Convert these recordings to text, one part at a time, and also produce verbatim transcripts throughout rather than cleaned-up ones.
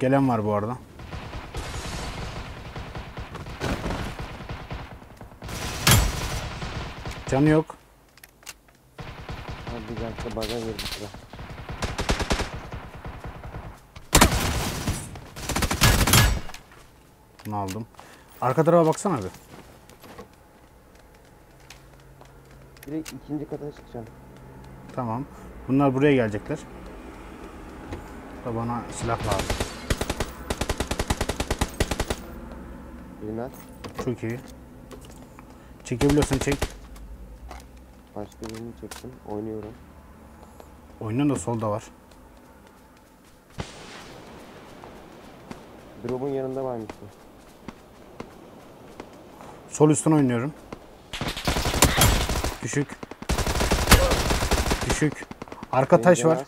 Gelen var bu arada. Canı yok. Hadi kanka, baga verdik ya. Bunu aldım. Arka tarafa baksana bir. Direkt ikinci kata çıkacağım. Tamam. Bunlar buraya gelecekler. Da bana silah lazım. Bilmez. Çok iyi. Çekebiliyorsun, çek. Başka birini çektim. Oynuyorum. Oyunun da solda var. Drop'un yanında varmış. Sol üstten oynuyorum. Düşük. Düşük. Arka benim taş var.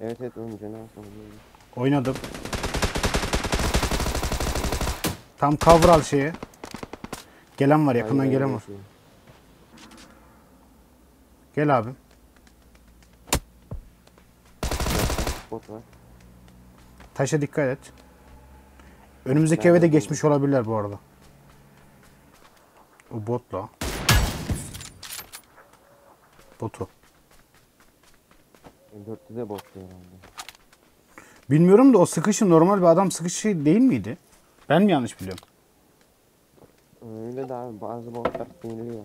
Evet evet oynadım. Oynadım. Tam cover al şeye. Gelen var, yakından aynen, gelen var. Şey. Gel abim. Taşa dikkat et. Önümüzdeki eve de geçmiş olabilirler bu arada. O botla. Botu. dörtte de bot herhalde. Bilmiyorum da o sıkışı normal bir adam sıkışı değil miydi? Ben mi yanlış biliyorum? Öyle de abi, bazı botlar sinirliyor.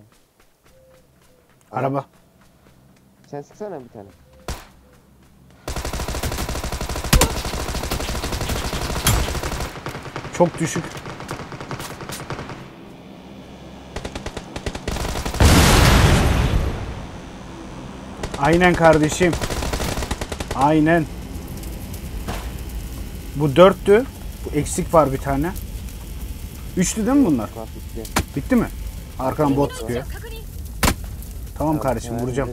Araba. Sen sıksana bir tane. Çok düşük. Aynen kardeşim. Aynen. Bu dörttü. Bu eksik var bir tane. Üçtü değil mi bunlar? Bitti mi? Arkadan bot çıkıyor. Tamam kardeşim, vuracağım.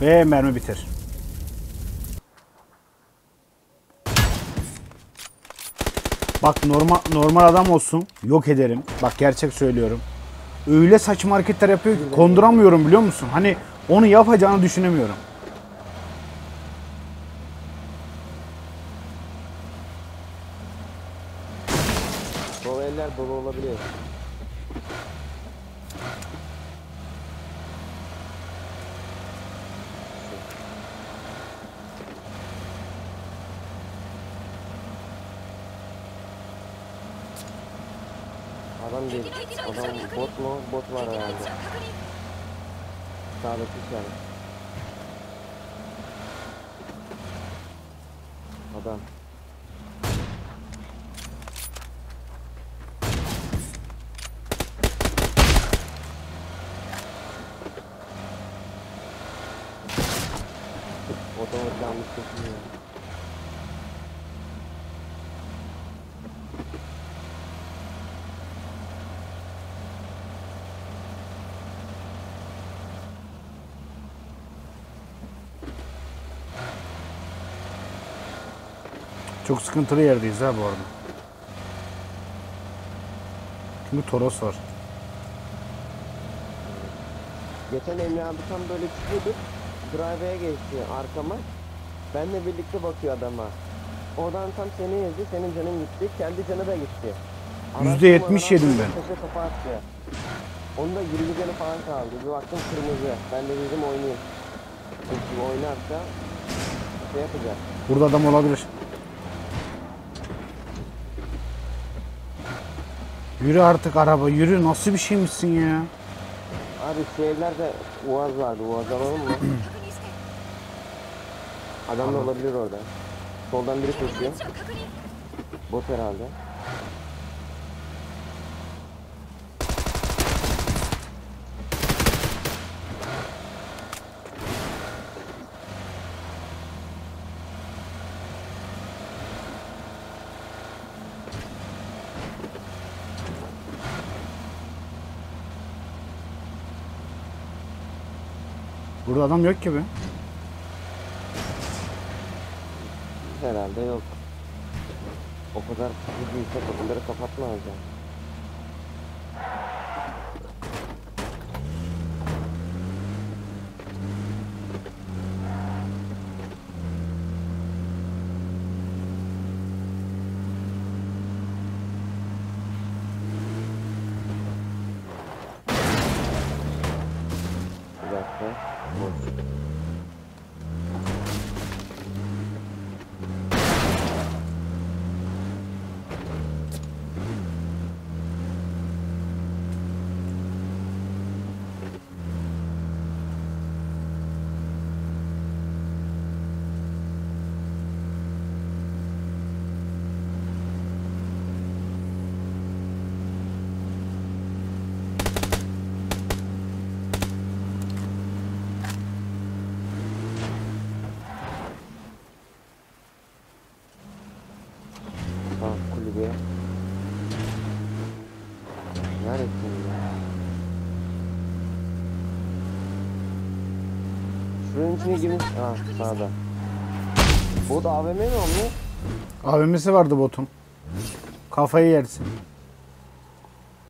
Ve mermi bitir. Bak normal normal adam olsun, yok ederim. Bak gerçek söylüyorum. Öyle saçma hareketler yapıyor ki konduramıyorum, biliyor musun? Hani onu yapacağını düşünemiyorum. Baba eller baba olabiliyor. Adam değil. Adam bot mu? Bot var herhalde. Sağdaki işaret. Adam. Otomatik yanlış kesin ya. Çok sıkıntılı yerdeyiz ha bu arada. Şimdi Toros var. Geçen Emre abi tam böyle çıkıyorduk. Drive'ye geçti arkama. Benle birlikte bakıyor adama. Oradan tam seni ezdi, senin canın gitti. Kendi canı da gitti. yüzde yetmiş yedim ben. Onda yirmi canı falan kaldı. Bir baktım kırmızı. Ben de dedim oynayayım. Çünkü oynarsa şey yapacak. Burada adam olabilir. Yürü artık araba, yürü. Nasıl bir şeymişsin ya? Abi şu evlerde Uaz vardı, Uaz alalım mı? Adam da olabilir orada. Soldan biri koşuyor. Bot herhalde. Burada adam yok gibi. Herhalde yok. O kadar büyükse kapıları kapatma hocam. dakika. Şunun içine girmiş. Ha sağda. Bot A V M mi olmuş? A V M'si vardı botun. Kafayı yersin.